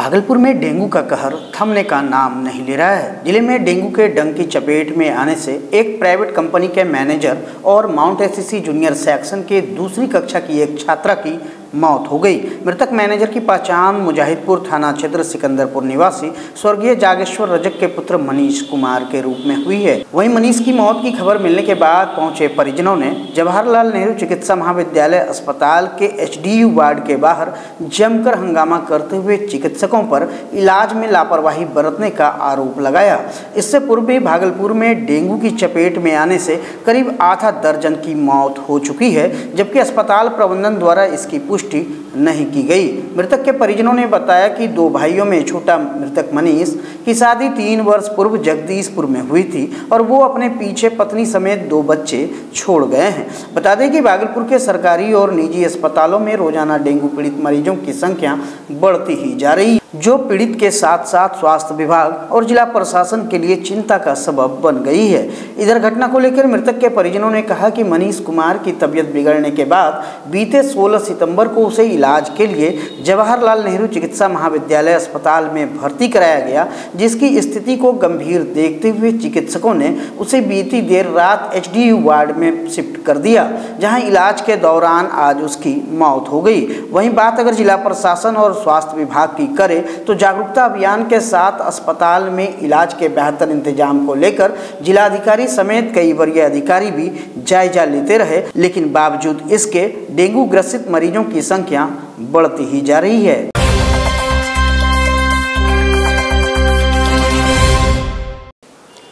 भागलपुर में डेंगू का कहर थमने का नाम नहीं ले रहा है। जिले में डेंगू के डंग की चपेट में आने से एक प्राइवेट कंपनी के मैनेजर और माउंट एससीसी जूनियर सेक्शन के दूसरी कक्षा की एक छात्रा की मौत हो गई। मृतक मैनेजर की पहचान मुजाहिदपुर थाना क्षेत्र सिकंदरपुर निवासी स्वर्गीय जागेश्वर रजक के पुत्र मनीष कुमार के रूप में हुई है। वहीं मनीष की मौत की खबर मिलने के बाद पहुंचे परिजनों ने जवाहरलाल नेहरू चिकित्सा महाविद्यालय अस्पताल के HDU वार्ड के बाहर जमकर हंगामा करते हुए चिकित्सकों पर इलाज में लापरवाही बरतने का आरोप लगाया। इससे पूर्व भी भागलपुर में डेंगू की चपेट में आने से करीब आधा दर्जन की मौत हो चुकी है, जबकि अस्पताल प्रबंधन द्वारा इसकी पुष्टि नहीं की गई। मृतक के परिजनों ने बताया कि दो भाइयों में छोटा मृतक मनीष की शादी 3 वर्ष पूर्व जगदीशपुर में हुई थी और वो अपने पीछे पत्नी समेत 2 बच्चे छोड़ गए हैं। बता दें कि भागलपुर के सरकारी और निजी अस्पतालों में रोजाना डेंगू पीड़ित मरीजों की संख्या बढ़ती ही जा रही, जो पीड़ित के साथ साथ स्वास्थ्य विभाग और जिला प्रशासन के लिए चिंता का सबब बन गई है। इधर घटना को लेकर मृतक के परिजनों ने कहा कि मनीष कुमार की तबीयत बिगड़ने के बाद बीते 16 सितंबर को उसे इलाज के लिए जवाहरलाल नेहरू चिकित्सा महाविद्यालय अस्पताल में भर्ती कराया गया, जिसकी स्थिति को गंभीर देखते हुए चिकित्सकों ने उसे बीती देर रात HDU वार्ड में शिफ्ट कर दिया, जहाँ इलाज के दौरान आज उसकी मौत हो गई। वहीं बात अगर जिला प्रशासन और स्वास्थ्य विभाग की करे तो जागरूकता अभियान के साथ अस्पताल में इलाज के बेहतर इंतजाम को लेकर जिलाधिकारी समेत कई वरीय अधिकारी भी जायजा लेते रहे, लेकिन बावजूद इसके डेंगू ग्रसित मरीजों की संख्या बढ़ती ही जा रही है।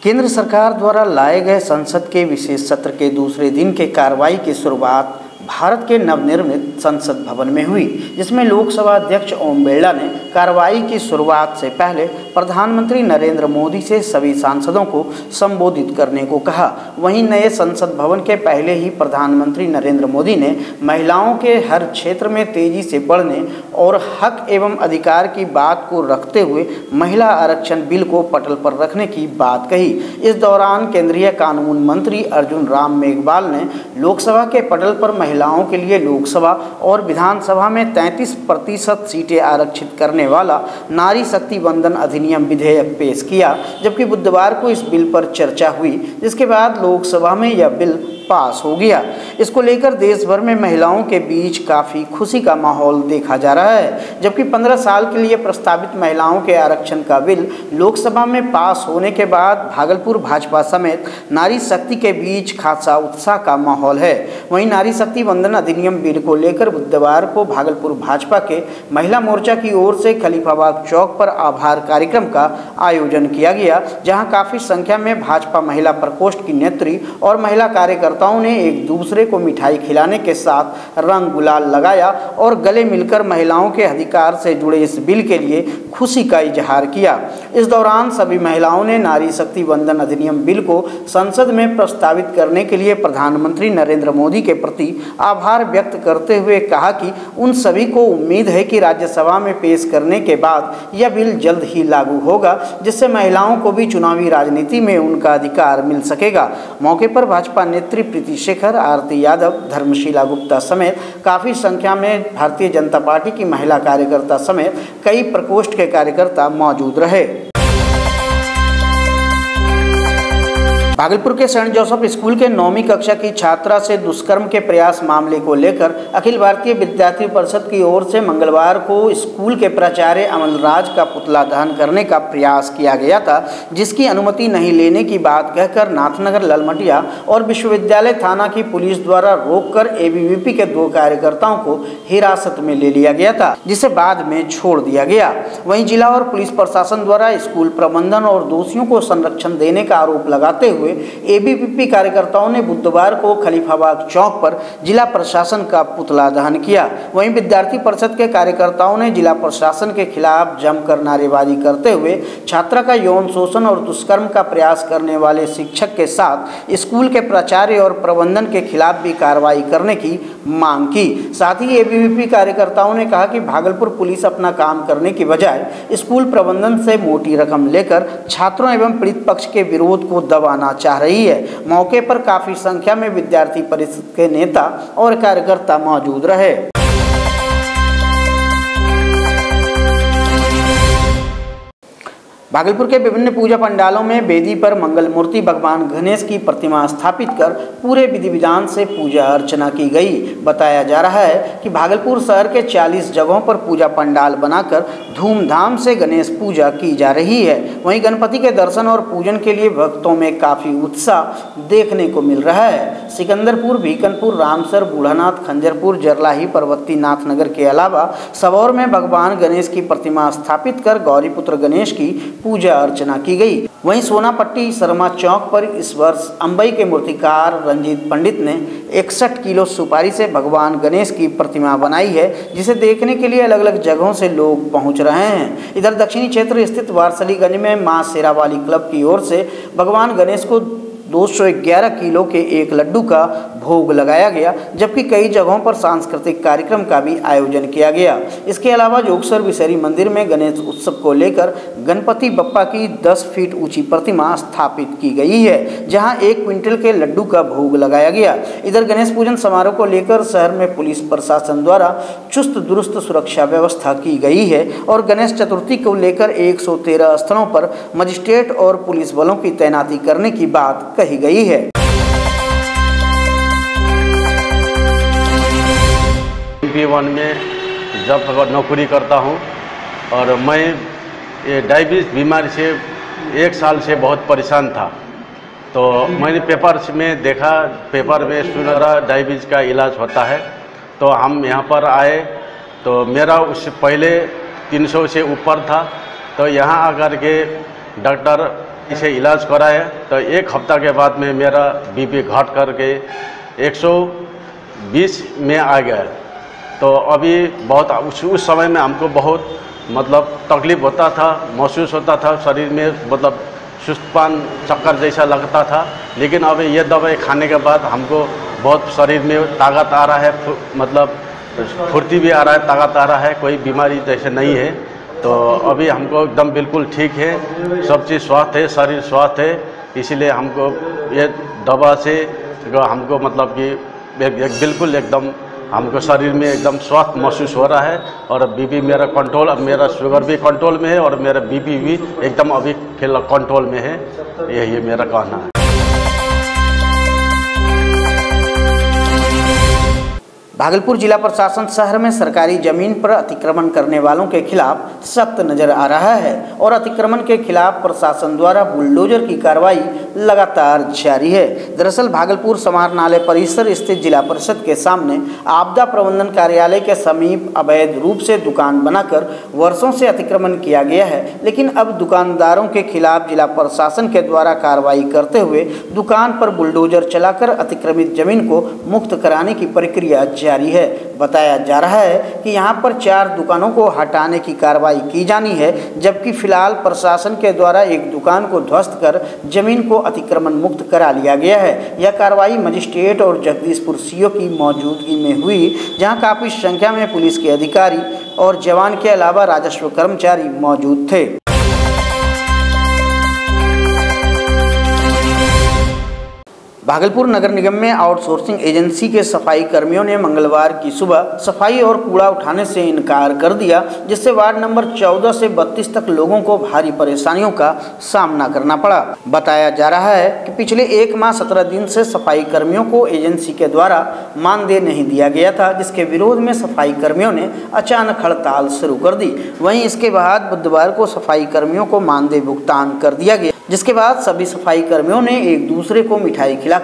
केंद्र सरकार द्वारा लाए गए संसद के विशेष सत्र के दूसरे दिन के कार्रवाई की शुरुआत भारत के नवनिर्मित संसद भवन में हुई, जिसमें लोकसभा अध्यक्ष ओम बिरला ने कार्रवाई की शुरुआत से पहले प्रधानमंत्री नरेंद्र मोदी से सभी सांसदों को संबोधित करने को कहा। वहीं नए संसद भवन के पहले ही प्रधानमंत्री नरेंद्र मोदी ने महिलाओं के हर क्षेत्र में तेजी से बढ़ने और हक एवं अधिकार की बात को रखते हुए महिला आरक्षण बिल को पटल पर रखने की बात कही। इस दौरान केंद्रीय कानून मंत्री अर्जुन राम मेघवाल ने लोकसभा के पटल पर महिलाओं के लिए लोकसभा और विधानसभा में 33% सीटें आरक्षित करने वाला नारी शक्ति वंदन अधिनियम विधेयक पेश किया, जबकि बुधवार को इस बिल पर चर्चा हुई, जिसके बाद लोकसभा में यह बिल पास हो गया। इसको लेकर देश भर में महिलाओं के बीच काफ़ी खुशी का माहौल देखा जा रहा है, जबकि 15 साल के लिए प्रस्तावित महिलाओं के आरक्षण का बिल लोकसभा में पास होने के बाद भागलपुर भाजपा समेत नारी शक्ति के बीच खासा उत्साह का माहौल है। वहीं नारी शक्ति वंदन अधिनियम बिल को लेकर बुधवार को भागलपुर भाजपा के महिला मोर्चा की ओर से खलीफाबाग चौक पर आभार कार्यक्रम का आयोजन किया गया, जहाँ काफ़ी संख्या में भाजपा महिला प्रकोष्ठ की नेत्री और महिला कार्यकर्ता ने एक दूसरे को मिठाई खिलाने के साथ रंग गुलाल लगाया और गले मिलकर महिलाओं के अधिकार से जुड़े इस बिल के लिए खुशी का इजहार किया। इस दौरान सभी महिलाओं ने नारी शक्ति वंदन अधिनियम बिल को संसद में प्रस्तावित करने के लिए प्रधानमंत्री नरेंद्र मोदी के प्रति आभार व्यक्त करते हुए कहा कि उन सभी को उम्मीद है कि राज्यसभा में पेश करने के बाद यह बिल जल्द ही लागू होगा, जिससे महिलाओं को भी चुनावी राजनीति में उनका अधिकार मिल सकेगा। मौके पर भाजपा नेत्री प्रीति शेखर, आरती यादव, धर्मशीला गुप्ता समेत काफ़ी संख्या में भारतीय जनता पार्टी की महिला कार्यकर्ता समेत कई प्रकोष्ठ के कार्यकर्ता मौजूद रहे। भागलपुर के सेंट जोसेफ स्कूल के 9वीं कक्षा की छात्रा से दुष्कर्म के प्रयास मामले को लेकर अखिल भारतीय विद्यार्थी परिषद की ओर से मंगलवार को स्कूल के प्राचार्य अमलराज का पुतला दहन करने का प्रयास किया गया था, जिसकी अनुमति नहीं लेने की बात कहकर नाथनगर, लालमटिया और विश्वविद्यालय थाना की पुलिस द्वारा रोककर ABVP के 2 कार्यकर्ताओं को हिरासत में ले लिया गया था, जिसे बाद में छोड़ दिया गया। वहीं जिला और पुलिस प्रशासन द्वारा स्कूल प्रबंधन और दोषियों को संरक्षण देने का आरोप लगाते हुए ABVP कार्यकर्ताओं ने बुधवार को खलीफाबाग चौक पर जिला प्रशासन का पुतला दहन किया। वहीं विद्यार्थी परिषद के कार्यकर्ताओं ने जिला प्रशासन के खिलाफ जमकर नारेबाजी करते हुए छात्रा का यौन शोषण और दुष्कर्म का प्रयास करने वाले शिक्षक के साथ स्कूल के प्राचार्य और प्रबंधन के खिलाफ भी कार्रवाई करने की मांग की। साथ ही ABVP कार्यकर्ताओं ने कहा कि भागलपुर पुलिस अपना काम करने की बजाय स्कूल प्रबंधन से मोटी रकम लेकर छात्रों एवं पीड़ित पक्ष के विरोध को दबाना चाह रही है। मौके पर काफी संख्या में विद्यार्थी परिषद के नेता और कार्यकर्ता मौजूद रहे। भागलपुर के विभिन्न पूजा पंडालों में वेदी पर मंगल मूर्ति भगवान गणेश की प्रतिमा स्थापित कर पूरे विधि विधान से पूजा अर्चना की गई। बताया जा रहा है कि भागलपुर शहर के 40 जगहों पर पूजा पंडाल बनाकर धूमधाम से गणेश पूजा की जा रही है। वहीं गणपति के दर्शन और पूजन के लिए भक्तों में काफ़ी उत्साह देखने को मिल रहा है। सिकंदरपुर, बीकनपुर, रामसर, बूढ़ानाथ, खंजरपुर, जरलाही, पर्वती, नाथनगर के अलावा सबौर में भगवान गणेश की प्रतिमा स्थापित कर गौरीपुत्र गणेश की पूजा अर्चना की गई। वहीं सोना पट्टी शर्मा चौक पर इस वर्ष अंबई के मूर्तिकार रंजीत पंडित ने 61 किलो सुपारी से भगवान गणेश की प्रतिमा बनाई है, जिसे देखने के लिए अलग अलग जगहों से लोग पहुंच रहे हैं। इधर दक्षिणी क्षेत्र स्थित वारसलीगंज में मां शेरावाली क्लब की ओर से भगवान गणेश को 211 किलो के एक लड्डू का भोग लगाया गया, जबकि कई जगहों पर सांस्कृतिक कार्यक्रम का भी आयोजन किया गया। इसके अलावा जोगसर विषहरी मंदिर में गणेश उत्सव को लेकर गणपति बप्पा की 10 फीट ऊंची प्रतिमा स्थापित की गई है, जहां 1 क्विंटल के लड्डू का भोग लगाया गया। इधर गणेश पूजन समारोह को लेकर शहर में पुलिस प्रशासन द्वारा चुस्त दुरुस्त सुरक्षा व्यवस्था की गई है और गणेश चतुर्थी को लेकर 113 स्थलों पर मजिस्ट्रेट और पुलिस बलों की तैनाती करने की बात कही गई है। MP1 में जब तक नौकरी करता हूं और मैं डायबिटीज बीमारी से 1 साल से बहुत परेशान था, तो मैंने पेपर्स में देखा, पेपर में सुना डायबिटीज का इलाज होता है, तो हम यहां पर आए तो मेरा उससे पहले 300 से ऊपर था, तो यहां आकर के डॉक्टर इसे इलाज कराया तो 1 हफ्ता के बाद में मेरा बीपी घट करके 120 में आ गया। तो अभी बहुत उस समय में हमको बहुत मतलब तकलीफ होता था, महसूस होता था, शरीर में मतलब सुस्तपन चक्कर जैसा लगता था, लेकिन अब ये दवाई खाने के बाद हमको बहुत शरीर में ताकत आ रहा है, मतलब फुर्ती भी आ रहा है, ताकत आ रहा है, कोई बीमारी जैसे नहीं है। तो अभी हमको एकदम बिल्कुल ठीक है, सब चीज़ स्वस्थ है, शरीर स्वस्थ है, इसीलिए हमको ये दवा से हमको मतलब कि बिल्कुल एकदम हमको शरीर में एकदम स्वस्थ महसूस हो रहा है और बीपी मेरा कंट्रोल, अब मेरा शुगर भी कंट्रोल में है और मेरा बीपी भी एकदम अभी फिलहाल कंट्रोल में है, यही मेरा कहना है। भागलपुर जिला प्रशासन शहर में सरकारी जमीन पर अतिक्रमण करने वालों के खिलाफ सख्त नजर आ रहा है और अतिक्रमण के खिलाफ प्रशासन द्वारा बुलडोजर की कार्रवाई लगातार जारी है। दरअसल भागलपुर समाहरणालय परिसर स्थित जिला परिषद के सामने आपदा प्रबंधन कार्यालय के समीप अवैध रूप से दुकान बनाकर वर्षों से अतिक्रमण किया गया है, लेकिन अब दुकानदारों के खिलाफ जिला प्रशासन के द्वारा कार्रवाई करते हुए दुकान पर बुलडोजर चलाकर अतिक्रमित जमीन को मुक्त कराने की प्रक्रिया जारी है। बताया जा रहा है कि यहां पर 4 दुकानों को हटाने की कार्रवाई की जानी है, जबकि फिलहाल प्रशासन के द्वारा एक दुकान को ध्वस्त कर जमीन को अतिक्रमण मुक्त करा लिया गया है। यह कार्रवाई मजिस्ट्रेट और जगदीशपुर सीओ की मौजूदगी में हुई, जहां काफ़ी संख्या में पुलिस के अधिकारी और जवान के अलावा राजस्व कर्मचारी मौजूद थे। भागलपुर नगर निगम में आउटसोर्सिंग एजेंसी के सफाई कर्मियों ने मंगलवार की सुबह सफाई और कूड़ा उठाने से इनकार कर दिया, जिससे वार्ड नंबर 14 से 32 तक लोगों को भारी परेशानियों का सामना करना पड़ा। बताया जा रहा है कि पिछले 1 माह 17 दिन से सफाई कर्मियों को एजेंसी के द्वारा मानदेय नहीं दिया गया था, जिसके विरोध में सफाई कर्मियों ने अचानक हड़ताल शुरू कर दी। वहीं इसके बाद बुधवार को सफाई कर्मियों को मानदेय भुगतान कर दिया गया, जिसके बाद सभी सफाई कर्मियों ने एक दूसरे को मिठाई खिलाकर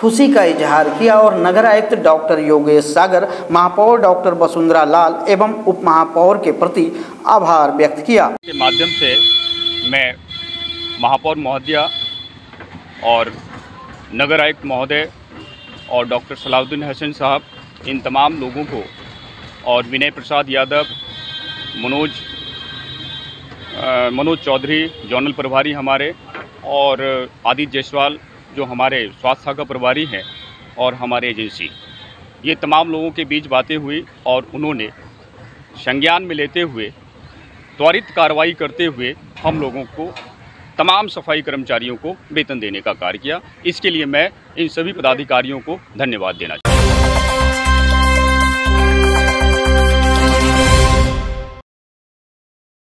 खुशी का इजहार किया और नगर आयुक्त डॉक्टर योगेश सागर, महापौर डॉक्टर वसुंधरा लाल एवं उप महापौर के प्रति आभार व्यक्त किया। के माध्यम से मैं महापौर महोदया और नगर आयुक्त महोदय और डॉक्टर सलाउद्दीन हसन साहब, इन तमाम लोगों को और विनय प्रसाद यादव, मनोज चौधरी जोनल प्रभारी हमारे और आदित्य जायसवाल जो हमारे स्वास्थ्य शाखा प्रभारी हैं और हमारे एजेंसी, ये तमाम लोगों के बीच बातें हुई और उन्होंने संज्ञान में लेते हुए त्वरित कार्रवाई करते हुए हम लोगों को तमाम सफाई कर्मचारियों को वेतन देने का कार्य किया। इसके लिए मैं इन सभी पदाधिकारियों को धन्यवाद देना चाहता हूँ।